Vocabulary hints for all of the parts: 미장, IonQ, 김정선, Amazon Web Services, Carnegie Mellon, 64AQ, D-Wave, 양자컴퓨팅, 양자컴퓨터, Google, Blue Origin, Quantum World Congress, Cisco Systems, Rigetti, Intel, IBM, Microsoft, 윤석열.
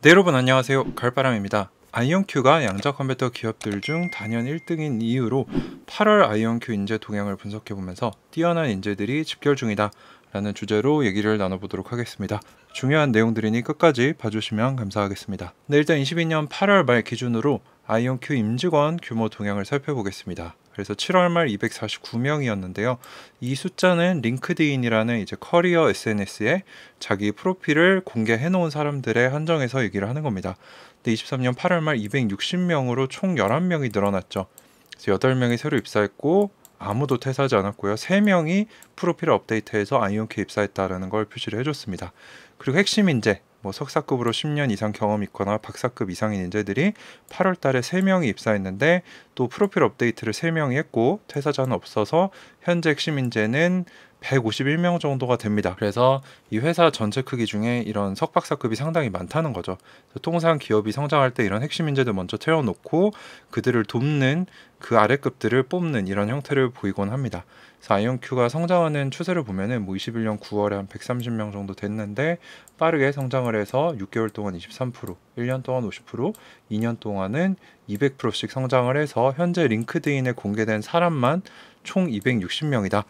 네, 여러분 안녕하세요. 갈바람입니다. IonQ가 양자 컴퓨터 기업들 중 단연 1등인 이유로 8월 IonQ 인재 동향을 분석해보면서 뛰어난 인재들이 집결 중이다 라는 주제로 얘기를 나눠보도록 하겠습니다. 중요한 내용들이니 끝까지 봐주시면 감사하겠습니다. 네, 일단 22년 8월 말 기준으로 IonQ 임직원 규모 동향을 살펴보겠습니다. 그래서 7월 말 249명이었는데요. 이 숫자는 링크드인이라는 이제 커리어 SNS에 자기 프로필을 공개해 놓은 사람들의 한정에서 얘기를 하는 겁니다. 근데 23년 8월 말 260명으로 총 11명이 늘어났죠. 그래서 8명이 새로 입사했고 아무도 퇴사하지 않았고요. 3명이 프로필을 업데이트해서 IonQ 입사했다라는 걸 표시를 해줬습니다. 그리고 핵심 인재, 뭐 석사급으로 10년 이상 경험이 있거나 박사급 이상인 인재들이 8월 달에 3명이 입사했는데 또 프로필 업데이트를 3명이 했고 퇴사자는 없어서 현재 핵심 인재는 151명 정도가 됩니다. 그래서 이 회사 전체 크기 중에 이런 석박사급이 상당히 많다는 거죠. 통상 기업이 성장할 때 이런 핵심 인재들 먼저 채워놓고 그들을 돕는 그 아래급들을 뽑는 이런 형태를 보이곤 합니다. 그래서 IonQ가 성장하는 추세를 보면은 뭐 21년 9월에 한 130명 정도 됐는데 빠르게 성장을 해서 6개월 동안 23%, 1년 동안 50%, 2년 동안은 200%씩 성장을 해서 현재 링크드인에 공개된 사람만 총 260명이다.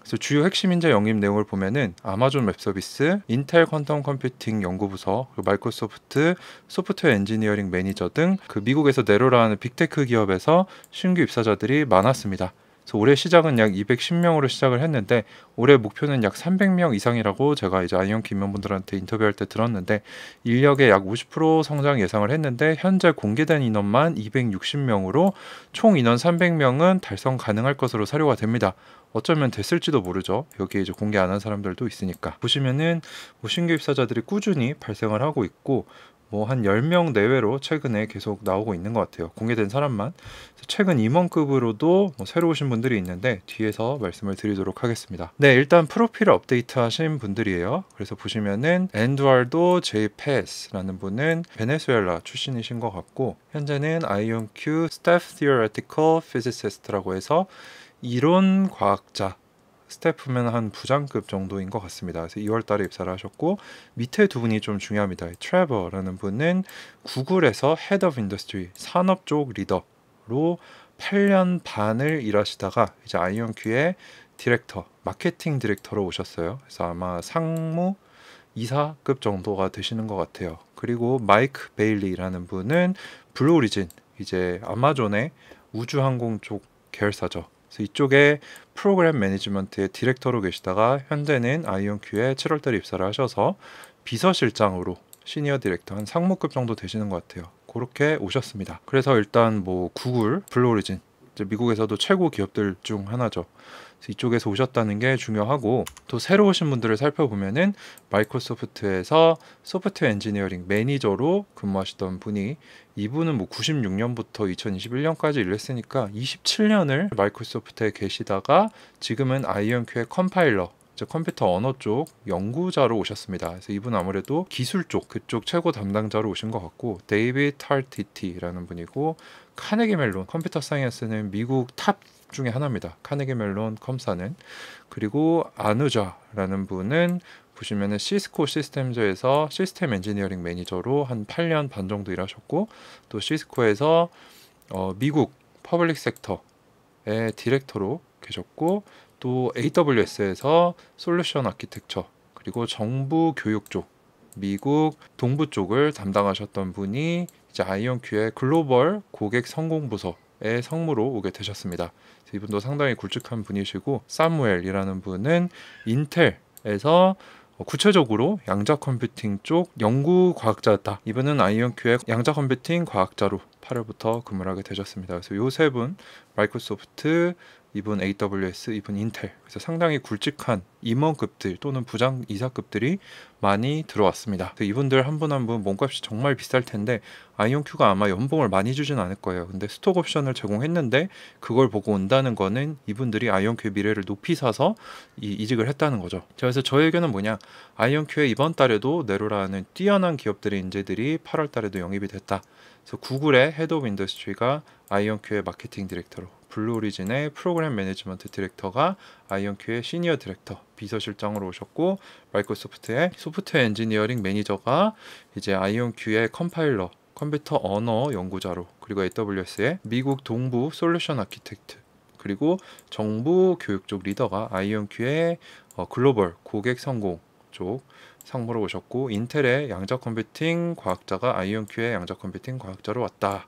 그래서 주요 핵심 인재 영입 내용을 보면은 아마존 웹 서비스, 인텔 퀀텀 컴퓨팅 연구부서, 그리고 마이크로소프트 소프트웨어 엔지니어링 매니저 등 그 미국에서 내로라는 빅테크 기업에서 신규 입사자들이 많았습니다. 그래서 올해 시작은 약 210명으로 시작을 했는데 올해 목표는 약 300명 이상이라고 제가 이제 IonQ 임원분들한테 인터뷰할 때 들었는데 인력의 약 50% 성장 예상을 했는데 현재 공개된 인원만 260명으로 총 인원 300명은 달성 가능할 것으로 사료가 됩니다. 어쩌면 됐을지도 모르죠. 여기에 이제 공개 안 한 사람들도 있으니까. 보시면은 뭐 신규 입사자들이 꾸준히 발생을 하고 있고 뭐 한 10명 내외로 최근에 계속 나오고 있는 것 같아요. 공개된 사람만. 최근 임원급으로도 뭐 새로 오신 분들이 있는데 뒤에서 말씀을 드리도록 하겠습니다. 네, 일단 프로필을 업데이트 하신 분들이에요. 그래서 보시면은 엔두알도 제이패스라는 분은 베네수엘라 출신이신 것 같고 현재는 IonQ 스태프 Theoretical Physicist라고 해서 이론 과학자, 스태프면 한 부장급 정도인 것 같습니다. 그래서 2월 달에 입사를 하셨고 밑에 두 분이 좀 중요합니다. 트레버라는 분은 구글에서 헤드 오브 인더스트리, 산업 쪽 리더로 8년 반을 일하시다가 이제 IonQ의 디렉터, 마케팅 디렉터로 오셨어요. 그래서 아마 상무, 이사급 정도가 되시는 것 같아요. 그리고 마이크 베일리라는 분은 블루 오리진, 이제 아마존의 우주항공 쪽 계열사죠. 이쪽에 프로그램 매니지먼트의 디렉터로 계시다가 현재는 IonQ에 7월달에 입사를 하셔서 비서실장으로 시니어 디렉터, 한 상무급 정도 되시는 것 같아요. 그렇게 오셨습니다. 그래서 일단 뭐 구글, 블루 오리진, 이제 미국에서도 최고 기업들 중 하나죠. 그래서 이쪽에서 오셨다는 게 중요하고 또 새로 오신 분들을 살펴보면은 마이크로소프트에서 소프트웨어 엔지니어링 매니저로 근무하시던 분이 이분은 뭐 96년부터 2021년까지 일했으니까 27년을 마이크로소프트에 계시다가 지금은 IonQ의 컴파일러, 컴퓨터 언어 쪽 연구자로 오셨습니다. 그래서 이분 아무래도 기술 쪽, 그쪽 최고 담당자로 오신 것 같고 데이비드 타르티티라는 분이고 카네기 멜론 컴퓨터 사이언스는 미국 탑 중에 하나입니다. 카네기 멜론 컴사는. 그리고 아누자라는 분은 보시면은 시스코 시스템즈에서 시스템 엔지니어링 매니저로 한 8년 반 정도 일하셨고 또 시스코에서 미국 퍼블릭 섹터의 디렉터로 계셨고 또 AWS에서 솔루션 아키텍처 그리고 정부 교육 쪽 미국 동부 쪽을 담당하셨던 분이 이제 IonQ의 글로벌 고객 성공 부서의 성무로 오게 되셨습니다. 이분도 상당히 굵직한 분이시고 사무엘이라는 분은 인텔에서 구체적으로 양자 컴퓨팅 쪽 연구 과학자였다. 이분은 IonQ의 양자 컴퓨팅 과학자로 8월부터 근무를 하게 되셨습니다. 그래서 요 세 분 마이크로소프트, 이분 AWS, 이분 인텔. 그래서 상당히 굵직한 임원급들 또는 부장 이사급들이 많이 들어왔습니다. 이분들 한 분 한 분 몸값이 정말 비쌀 텐데 IonQ가 아마 연봉을 많이 주진 않을 거예요. 근데 스톡 옵션을 제공했는데 그걸 보고 온다는 거는 이분들이 IonQ의 미래를 높이 사서 이직을 했다는 거죠. 그래서 저의 의견은 뭐냐? IonQ의 이번 달에도 네로라는 뛰어난 기업들의 인재들이 8월 달에도 영입이 됐다. 그래서 구글의 헤드 오브 인더스트리가 IonQ의 마케팅 디렉터로, 블루 오리진의 프로그램 매니지먼트 디렉터가 아이언큐의 시니어 디렉터 비서실장으로 오셨고, 마이크로소프트의 소프트웨어 엔지니어링 매니저가 이제 아이언큐의 컴파일러, 컴퓨터 언어 연구자로, 그리고 AWS의 미국 동부 솔루션 아키텍트, 그리고 정부 교육 쪽 리더가 아이언큐의 글로벌 고객 성공 쪽 상무로 오셨고, 인텔의 양자 컴퓨팅 과학자가 아이온Q의 양자 컴퓨팅 과학자로 왔다.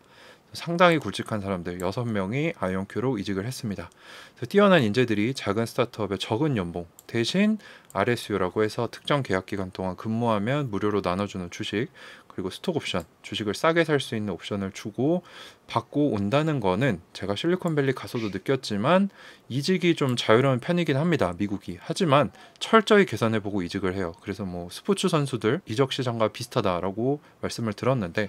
상당히 굵직한 사람들 6명이 아이온Q로 이직을 했습니다. 그래서 뛰어난 인재들이 작은 스타트업에 적은 연봉 대신 RSU라고 해서 특정 계약 기간 동안 근무하면 무료로 나눠주는 주식, 그리고 스톡 옵션, 주식을 싸게 살 수 있는 옵션을 주고 받고 온다는 거는 제가 실리콘밸리 가서도 느꼈지만 이직이 좀 자유로운 편이긴 합니다, 미국이. 하지만 철저히 계산해보고 이직을 해요. 그래서 뭐 스포츠 선수들 이적 시장과 비슷하다라고 말씀을 들었는데,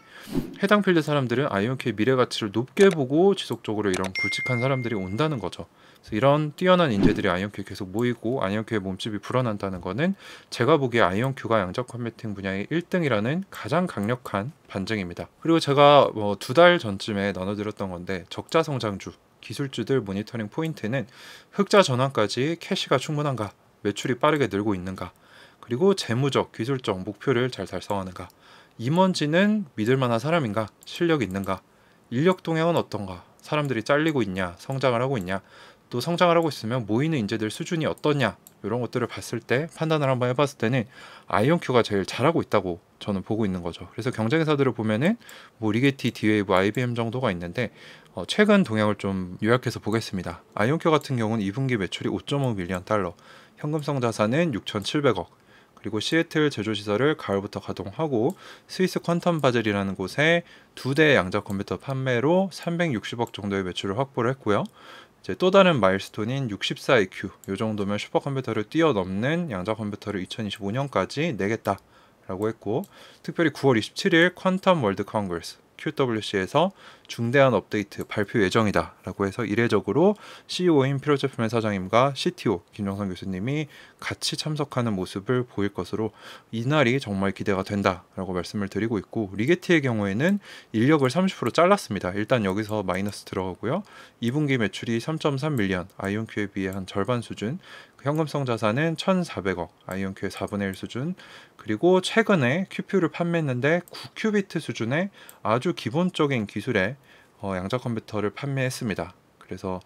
해당 필드 사람들은 아이온큐의 미래 가치를 높게 보고 지속적으로 이런 굵직한 사람들이 온다는 거죠. 그래서 이런 뛰어난 인재들이 아이온큐에 계속 모이고 아이온큐의 몸집이 불어난다는 거는 제가 보기에 아이온큐가 양자 컴퓨팅 분야의 1등이라는 가장 강력한 반증입니다. 그리고 제가 뭐 2달 전쯤에 나눠드렸던 건데, 적자 성장주, 기술주들 모니터링 포인트는 흑자 전환까지 캐시가 충분한가, 매출이 빠르게 늘고 있는가, 그리고 재무적, 기술적 목표를 잘 달성하는가, 임원진은 믿을만한 사람인가, 실력이 있는가, 인력 동향은 어떤가, 사람들이 잘리고 있냐, 성장을 하고 있냐, 또 성장을 하고 있으면 모이는 인재들 수준이 어떠냐, 이런 것들을 봤을 때 판단을 한번 해봤을 때는 아이온큐가 제일 잘하고 있다고 저는 보고 있는 거죠. 그래서 경쟁사들을 보면은 뭐 리게티, D-Wave, IBM 정도가 있는데 최근 동향을 좀 요약해서 보겠습니다. 아이온큐 같은 경우는 2분기 매출이 5.5밀리언 달러, 현금성 자산은 6,700억, 그리고 시애틀 제조시설을 가을부터 가동하고 스위스 퀀텀 바젤이라는 곳에 2대 양자 컴퓨터 판매로 360억 정도의 매출을 확보를 했고요. 이제 또 다른 마일스톤인 64AQ, 이 정도면 슈퍼컴퓨터를 뛰어넘는 양자 컴퓨터를 2025년까지 내겠다 라고 했고, 특별히 9월 27일 퀀텀 월드 컨그레스 QWC에서 중대한 업데이트 발표 예정이다 라고 해서 이례적으로 CEO인 필요제품의 사장님과 CTO 김정선 교수님이 같이 참석하는 모습을 보일 것으로 이날이 정말 기대가 된다 라고 말씀을 드리고 있고, 리게티의 경우에는 인력을 30% 잘랐습니다. 일단 여기서 마이너스 들어가고요. 2분기 매출이 3.3밀리언, 아이온큐에 비해 한 절반 수준, 현금성 자산은 1,400억, 아이온큐의 4분의 1 수준, 그리고 최근에 QPU를 판매했는데 9큐비트 수준의 아주 기본적인 기술의 양자 컴퓨터를 판매했습니다. 그래서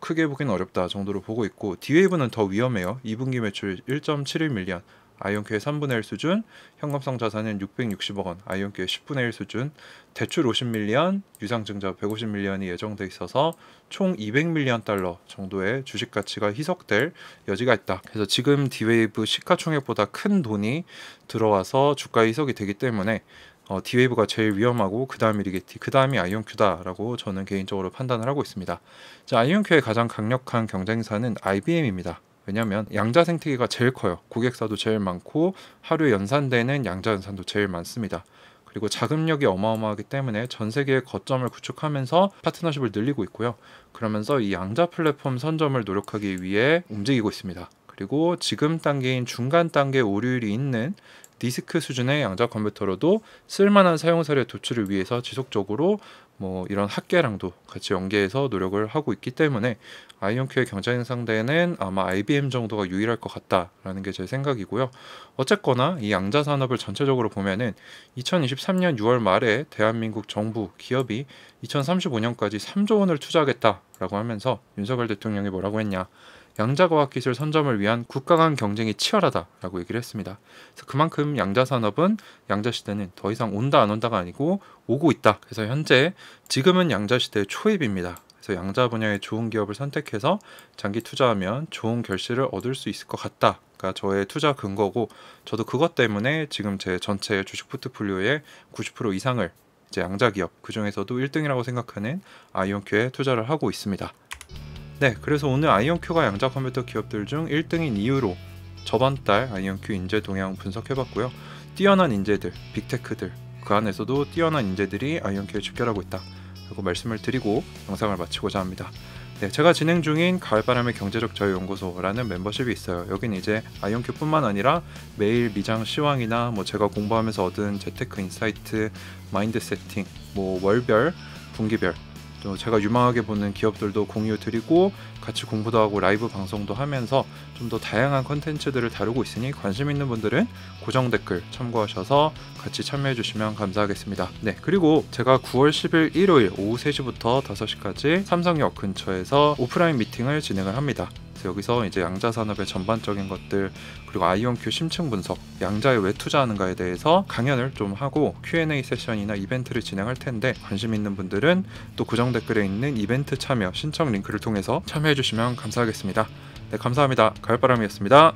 크게 보기는 어렵다 정도로 보고 있고, D-Wave는 더 위험해요. 2분기 매출 1.71밀리언, 아이온큐의 3분의 1 수준, 현금성 자산은 660억 원, 아이온큐의 10분의 1 수준, 대출 50밀리언, 유상증자 150밀리언이 예정돼 있어서 총 200밀리언 달러 정도의 주식 가치가 희석될 여지가 있다. 그래서 지금 D-Wave 시가총액보다 큰 돈이 들어와서 주가 희석이 되기 때문에 D-Wave가 제일 위험하고 그 다음이 리게티, 그 다음이 아이온큐다 라고 저는 개인적으로 판단을 하고 있습니다. 자, 아이온큐의 가장 강력한 경쟁사는 IBM입니다. 왜냐하면 양자 생태계가 제일 커요. 고객사도 제일 많고 하루에 연산되는 양자 연산도 제일 많습니다. 그리고 자금력이 어마어마하기 때문에 전 세계의 거점을 구축하면서 파트너십을 늘리고 있고요. 그러면서 이 양자 플랫폼 선점을 노력하기 위해 움직이고 있습니다. 그리고 지금 단계인 중간 단계 오류율이 있는 디스크 수준의 양자 컴퓨터로도 쓸만한 사용사의 도출을 위해서 지속적으로 뭐 이런 학계랑도 같이 연계해서 노력을 하고 있기 때문에 아이온큐의 경쟁 상대는 아마 IBM 정도가 유일할 것 같다라는 게 제 생각이고요. 어쨌거나 이 양자 산업을 전체적으로 보면은 2023년 6월 말에 대한민국 정부 기업이 2035년까지 3조 원을 투자하겠다라고 하면서 윤석열 대통령이 뭐라고 했냐, 양자과학기술 선점을 위한 국가 간 경쟁이 치열하다라고 얘기를 했습니다. 그래서 그만큼 양자산업은, 양자시대는 더 이상 온다 안 온다가 아니고 오고 있다. 그래서 현재 지금은 양자시대의 초입입니다. 그래서 양자 분야의 좋은 기업을 선택해서 장기 투자하면 좋은 결실을 얻을 수 있을 것 같다. 그러니까 저의 투자 근거고, 저도 그것 때문에 지금 제 전체 주식 포트폴리오의 90% 이상을 이제 양자기업, 그 중에서도 1등이라고 생각하는 아이온큐에 투자를 하고 있습니다. 네, 그래서 오늘 아이온큐가 양자 컴퓨터 기업들 중 1등인 이유로 저번 달 아이온큐 인재 동향 분석해봤고요. 뛰어난 인재들, 빅테크들, 그 안에서도 뛰어난 인재들이 아이온큐에 집결하고 있다 라고 말씀을 드리고 영상을 마치고자 합니다. 네, 제가 진행 중인 가을바람의 경제적 자유연구소라는 멤버십이 있어요. 여긴 이제 아이온큐뿐만 아니라 매일 미장 시황이나 뭐 제가 공부하면서 얻은 재테크 인사이트, 마인드 세팅, 뭐 월별, 분기별, 또 제가 유망하게 보는 기업들도 공유 드리고 같이 공부도 하고 라이브 방송도 하면서 좀 더 다양한 컨텐츠들을 다루고 있으니 관심 있는 분들은 고정 댓글 참고하셔서 같이 참여해 주시면 감사하겠습니다. 네, 그리고 제가 9월 10일 일요일 오후 3시부터 5시까지 삼성역 근처에서 오프라인 미팅을 진행을 합니다. 여기서 이제 양자산업의 전반적인 것들, 그리고 아이온큐 심층 분석, 양자에 왜 투자하는가에 대해서 강연을 좀 하고 Q&A 세션이나 이벤트를 진행할 텐데, 관심 있는 분들은 또 고정 댓글에 있는 이벤트 참여 신청 링크를 통해서 참여해 주시면 감사하겠습니다. 네, 감사합니다. 가을바람이었습니다.